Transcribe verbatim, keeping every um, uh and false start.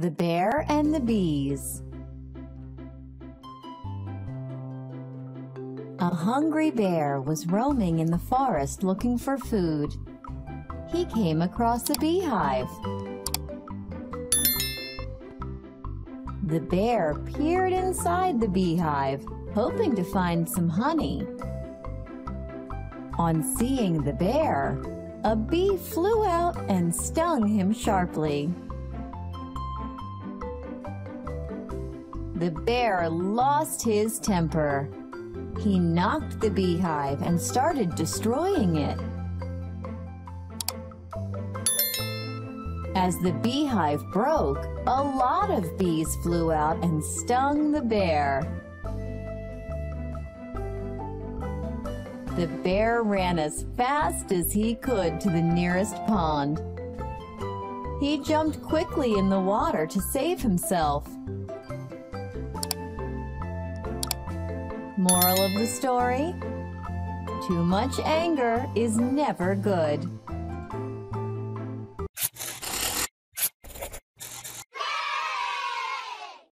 The Bear and the Bees. A hungry bear was roaming in the forest looking for food. He came across a beehive. The bear peered inside the beehive, hoping to find some honey. On seeing the bear, a bee flew out and stung him sharply. The bear lost his temper. He knocked the beehive and started destroying it. As the beehive broke, a lot of bees flew out and stung the bear. The bear ran as fast as he could to the nearest pond. He jumped quickly in the water to save himself. Moral of the story: too much anger is never good.